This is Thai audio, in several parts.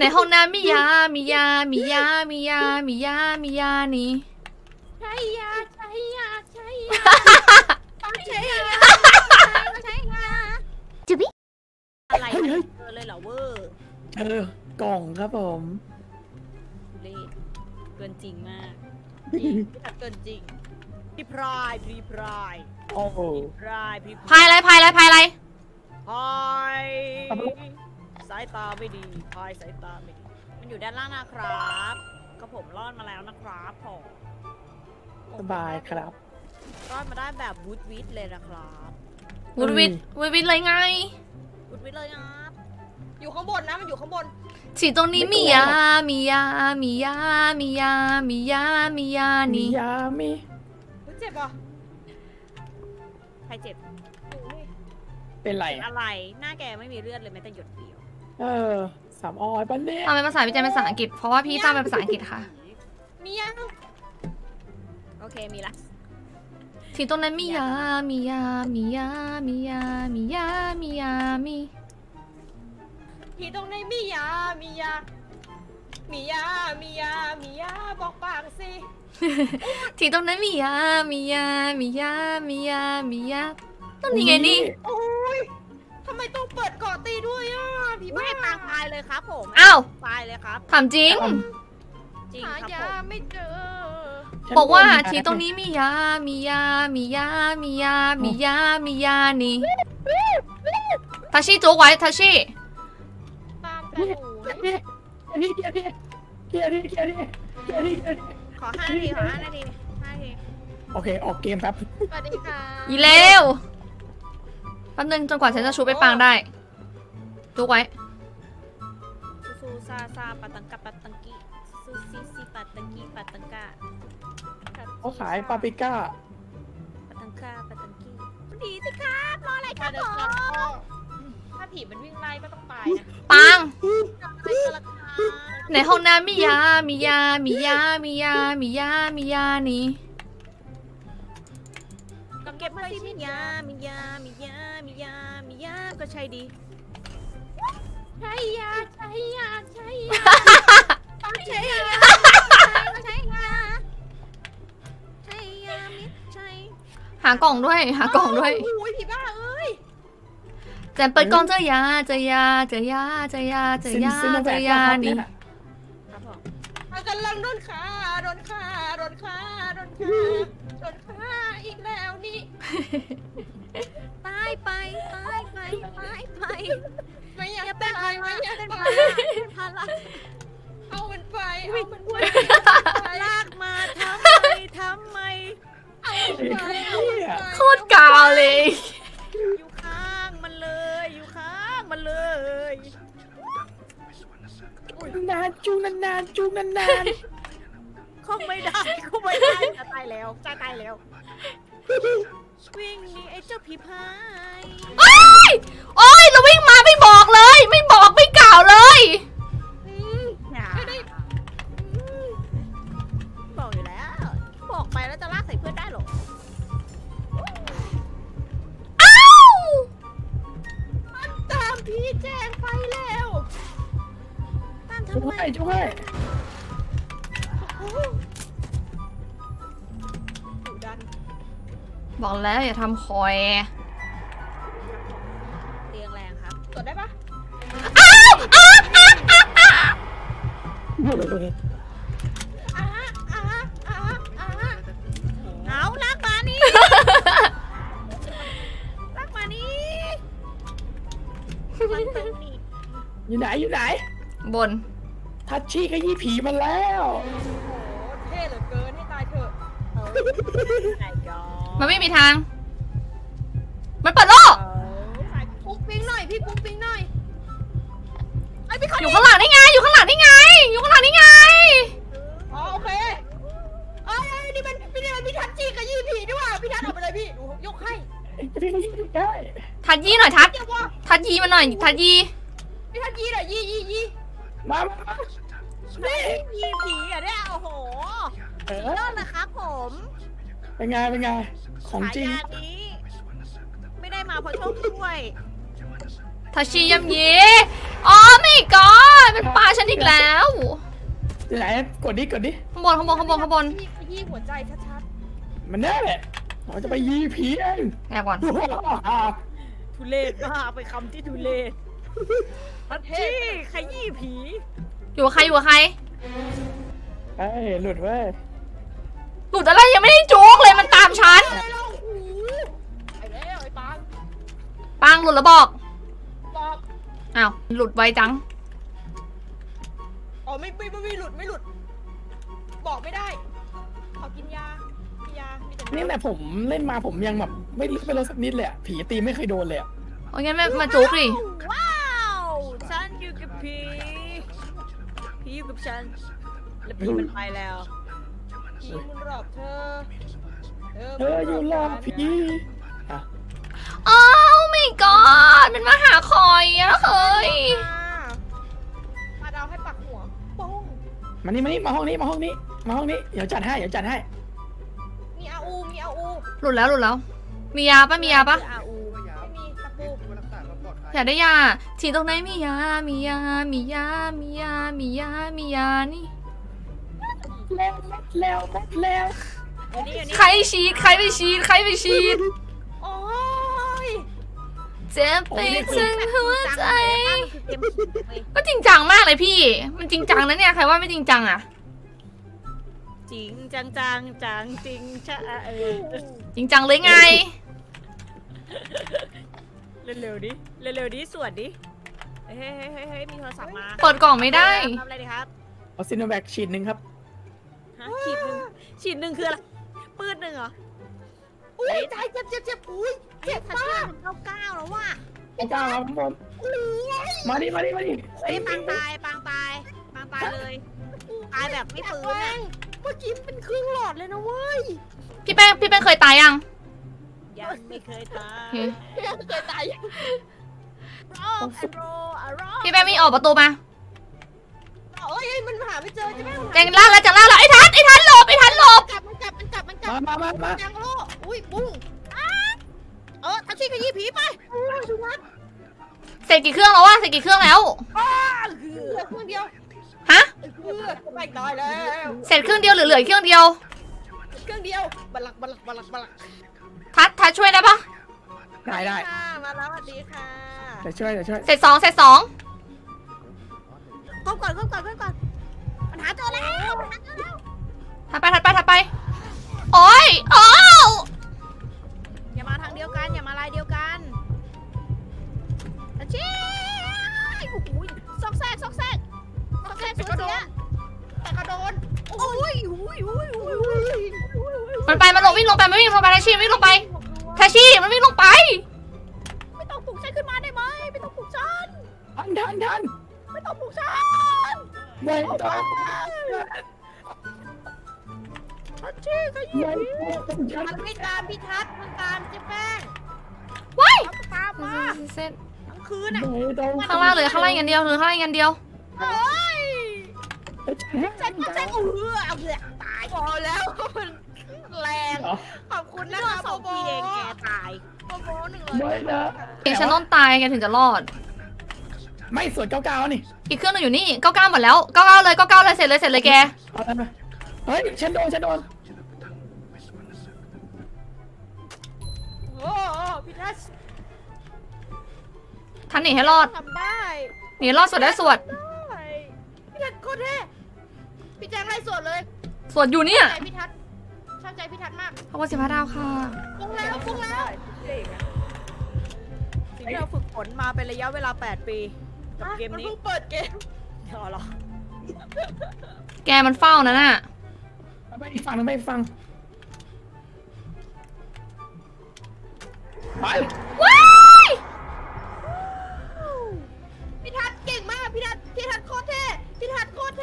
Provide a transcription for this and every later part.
ในห้องน้ำมียานี่ใช้ยาจุบิอะไรเจอเลยเหรอเวอร์เจอกล่องครับผมเละเกินจริงมากเกินจริงพี่พรายโอ้โหพายอะไรสายตาไม่ดีมันอยู่ด้านล่างนะครับก็ผมรอดมาแล้วนะครับผมสบายครับรอดมาได้แบบวูดวิดเลยนะครับวูดวิดเลยไงวูดวิดเลยครับอยู่ข้างบนนะมันอยู่ข้างบนฉีดตรงนี้มียานี่เจ็บป่ะใครเจ็บเป็นไรหน้าแกไม่มีเลือดเลยแม้แต่หยดเดียวสามออยปันเน่ทำเป็นภาษาวิจัยเป็นภาษาอังกฤษเพราะว่าพี่สร้างเป็นภาษาอังกฤษค่ะมียาโอเคมีละทีตรงนั้นมียาทีตรงนั้นมียาบอกปากสิทีตรงนั้นมียาต้องยังไงนี่โอ้ยทำไมต้องเปิดเกาะตีด้วยอ่ะพี่ไม่ให้ปางตายเลยครับผมอ้าวตายเลยครับถามจริงหายาไม่เจอบอกว่าฉีดตรงนี้มียานี่ทัชชี่จุกไว้ทัชชี่ขอ5 นาทีโอเคออกเกมครับสวัสดีค่ะอีเร็วแป๊บนึงจนกว่าฉันจะชูไปปางได้จุกไว้ซูซาซาปาตังกะปาตังกิซูซีซีปาตังกิปาตังกะเขาขายปาปิก้าปาตังกาปาตังกีดีสิครับรออะไรครับถ้าผีมันวิ่งไล่ก็ต้องตายนะปังในห้องน้ำมียานี่ก็เก็บมาสิมียาก็ใช่ดีใช่ยาต้องใช่ยาก็ใช่ยาหากล่องด้วยอุ้ยผีบ้าเอ้ยแจมเปิดกล่องเจอยานี่โดนขาอีกแล้วนี่ตายไปไม่อยากเป็นอะไรเอามันไปลากมาทำไมโคตรกาวเลยอยู่ข้างมันเลยนานจูงคงไม่ได้ตายแล้ววิ่งนี่ไอ้เจ้าผีพายโอ้ยเราวิ่งมาไม่บอกเลยไม่กล่าวเลยบอกอยู่แล้วบอกไปแล้วจะลากใส่เพื่อนได้หรออ้าวมันตามผีแจงไปแล้วตามทำไมช่วยบอกแล้วอย่าทำคอยเตียงแรงครับกดได้ปะเอาลากมานี่อยู่ไหนบนทัชชี่ก็ยี่ผีมาแล้วโหเท่เหลือเกินให้ตายเถอะมันไม่มีทางมันเปิดโล่ปุ๊กปิ้งหน่อยอยู่ข้างหลังได้ไงอยู่ข้างหลังได้ไงอ๋อโอเคไอ้นี่มันพี่ทัดจี้กับยี่ผีด้วยว่ะพี่ทัดออกไปเลยพี่ยกให้ทัดยี่หน่อยทัดยี่มาหน่อยทัดยี่หน่อยยี่มายี่ผีอ่ะเนี่ยโอ้โหยอดนะครับผมเป็นไงของจริงไม่ได้มาเพราะโชคด้วยทัชชี่ยำยีอ๋อไม่ก่อนเป็นปลาฉัน กดดิกดดิข้างบนข้างบนข้างบนข้างบนยี่หัวใจชัดๆมันแน่แหละเราจะไปยี่ผีเองแอบก่อนทุเรศมากไปคำที่ทุเรศประเทศใครยี่ผีอยู่ใครอยู่ใครไอ้หลุดเว้ยหลุดอะไรยังไม่ได้จุกเลยมันตามฉันปังหลุดแล้วบอกอ้าวหลุดไวจังอ๋อไม่หลุดไม่หลุดบอกไม่ได้ขอกินยานี่แหละผมเล่นมาผมยังแบบไม่รู้ไปเลยสักนิดเลยผีตีไม่เคยโดนเลยโอ้ยงั้นมาจุกดิว้าวฉันอยู่กับผีผีอยู่กับฉันแล้วผีมันไปแล้วผีมันหลอกเธอเธออยู่หลอกผีโอ้ไม่กอดมันมาหาคอยอะเฮ้ยมาดาวให้ปักหัวป้องมานี่มานี่มาห้องนี้มาห้องนี้มาห้องนี้เดี๋ยวจัดให้เดี๋ยวจัดให้มีอาอูมีอาอูหลุดแล้วหลุดแล้วมียาปะมียาปะอยากได้ยาฉีดตรงไหนมียามียามียามียามียามียานี่แล้วแล้วแล้วใครฉีดใครไปฉีดใครไปฉีดโอ้ยเจ็บไปถึงหัวใจก็จริงจังมากเลยพี่มันจริงจังนะเนี่ยใครว่าไม่จริงจังอะจริงจังจังจังจริงชะจริงจังเลยไงเร็วๆดิเร็วๆดิสวดดิเฮ้ยๆๆมีโทรศัพท์มาเปิดกล่องไม่ได้ทำอะไรดีครับเอาซิโนแวคฉีดหนึ่งครับฉีดหนึ่งฉีดหนึ่งคืออะไรปืนหนึ่งเหรออุ้ยตายเจ็บเจ็บเจ็บอุ้ยเจ็บมาก9แล้วว่ะ9แล้วผมมาดิมาดิมาดิไอ้ปางตายปางตายปางตายเลยตายแบบไม่ฟื้นอ่ะเมื่อกี้เป็นครึ่งหลอดเลยนะเว้ยพี่แป้งเคยตายยังไม่เคยตายไม่เคยตายพี่แป้งไม่ออกประตูมาโอ้ยมันหาไม่เจอจะไม่หาจังล่าแล้วจังล่าแล้วไอ้ทันหลบไอ้ทันหลบมันกลับมาจังโลอุ้ยบุ้งทักซี่ขยี้ผีไปเสร็จกี่เครื่องแล้ววะเสร็จกี่เครื่องแล้วเครื่องเดียวฮะไม่ตายแล้วเสร็จเครื่องเดียวหรือเหลือเครื่องเดียวเครื่องเดียวบัลลักทัดช่วยได้ปะได้มาแล้วสวัสดีค่ะเดี๋ยวช่วยเสร็จสองก้มก่อนมันหาเจอแล้วถัดไปโอ้ยโอ้อย่ามาทางเดียวกันอย่ามาลายเดียวกันอาชีพโอ้โหซอกแซกสูญเสียแต่กระโดนโอ้ยมันไปมันลงวิ่งลงไปมันวิ่งลงไปทัชชี่วิ่งลงไปทัชชี่มันวิ่งลงไปไม่ต้องปลุกฉันขึ้นมาได้ไหมไม่ต้องปลุกฉันทันไม่ต้องปลุกฉันไม่ต้องทัชชี่ขยี้มันไม่ตามพิทัศน์มันตามเจ๊แป้งว้ายตามมาทั้งคืนอ่ะข้างล่างเลยข้างล่างอย่างเดียวหรือข้างล่างอย่างเดียวโอ้ยฉันเอาเลยตายพอแล้วมันแรงขอบคุณนะคะโบโบเองแกตายโบโบหนึ่งเลยเองฉันต้องตายแกถึงจะรอดไม่สวด99นี่อีกเครื่องนึงอยู่นี่99หมดแล้ว99เลย99เลยเสร็จเลยแกเฮ้ยฉันโดนโอ้พี่ทัชทันหนีให้รอดหนีรอดสวดพี่ทัชโคตรเท่พี่แจงไล่สวดเลยสวดอยู่เนี่ยชอบใจพี่ทัศน์มากขอบคุณสิบห้าดาวค่ะปุ้งแล้วสิ่งที่เราฝึกฝนมาเป็นระยะเวลา8ปีกับเกมนี้เปิดเกมหรอแกมันเฝ้านะน่ะไปฟังไปว้ายพี่ทัศน์เก่งมากพี่ทัศน์โคตรเท่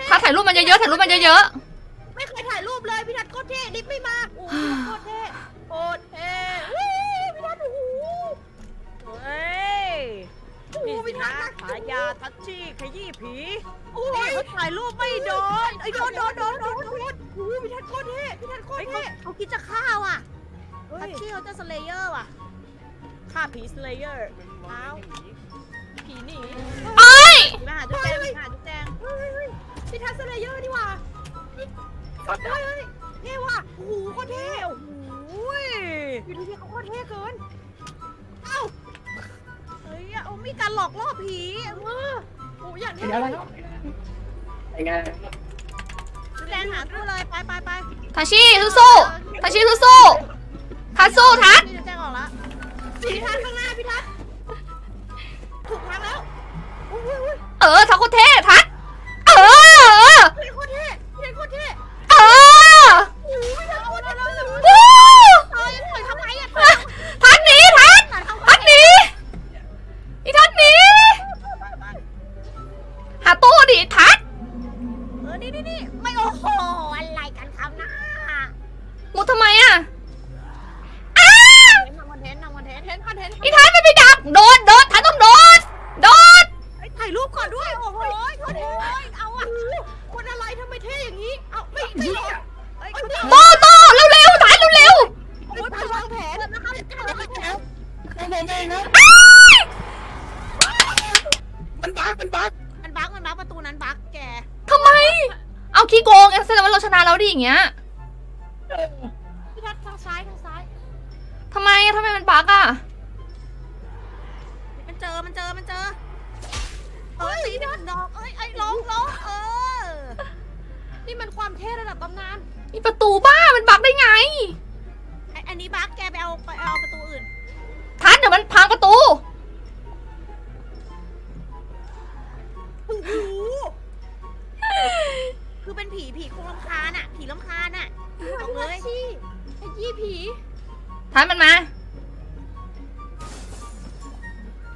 ถ้าถ่ายรูปมันเยอะๆไม่เคยถ่ายรูปเลยพี่ทัศน์โคตรเท่ดิฟไม่มาโอ้โคตรเท่พี่ทัศน์โอ้โหพี่ทัศน์ขายาทัชชี่ขยี้ผีโอ้ยถ่ายรูปไม่โดนไอ้โดนโอ้พี่ทัศน์โคตรเท่เขาคิดจะฆ่าว่ะทัชชี่เขาจะสเลเยอร์ว่ะฆ่าผีสเลเยอร์ผีหนีมาหาจุ๊บแจงพี่ทัศน์สเลเยอร์นี่ว่ะ ก็ได้เท่ว่ะโอ้โหโคตรเท่โอ้ยอยู่ดีๆเขาโคตรเท่เกินเอ้าเฮ้ยเอามีการหลอกล่อผีมือโอ้ยอย่างนี้อะไรยังไงแดนหาตู้เลยไปทาชิสู้ๆทาชิสู้ๆทัดสู้ทัดแจ้งออกแล้วพี่ทัดข้างหน้าพี่ทัดถูกทางแล้วเออทัดโคตรเท่ทัดเออโคตรเท่เออปูทำไมอะทัดหนีทัดหนีอีทัดหนีหาตู้ดิทัดนี่ไม่โอ้โหอะไรกันครับนะมุดทำไมอ่ะนำคอนเทนต์อีท้ายไม่ไปดักโดดท้ายต้องโดดถ่ายรูปก่อนด้วยโอ้โหเอาอ่ะคนอะไรทำไมเท่อย่างนี้เอาไม่หรอกโตเร็วถ่ายเร็ววางแผนนะคะแผนมันบั๊กประตูนั้นบั๊กแกทำไมเอาขี้โกงเอ็กซ์เซนว่าเราชนะแล้วดิอย่างเงี้ยพี่ทัศน์ทางซ้ายทำไมมันปักอ่ะมันเจอเอ้ยตีมันดอกเอ้ยร้องนี่มันความเท่ระดับตำนานนี่ประตูบ้ามันบักได้ไงอันนี้บักแกไปเอาประตูอื่นทัศน์เดี๋ยวมันพังประตูคือเป็นผีคงรำคาญอ่ะผีรำคาญอ่ะบอกเลยไอ้ยี่ผีท้ายมันมา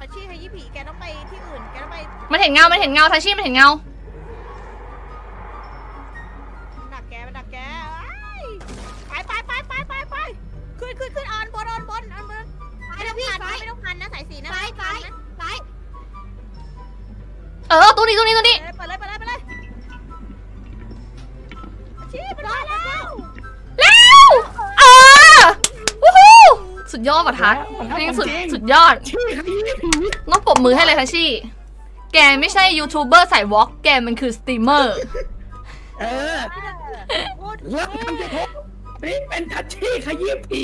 ทาชิไอ้ยี่ผีแกต้องไปที่อื่นแกต้องไปมันเห็นเงาทาชิมันเห็นเงาดักแกไปขึ้นออนบนไม่ต้องพันนะสายสีนะสายเออตัวนี้ไปเลยชี้ไปได้แล้ววู้ฮู้สุดยอดว่ะทัศน์นี่สุดยอดต้องปรบมือให้เลยทัชชี่แกไม่ใช่ยูทูบเบอร์สายวอล์กแกมันคือสตรีมเมอร์เลิกทำจะพบนี่เป็นทัชชี่ขยี้ผี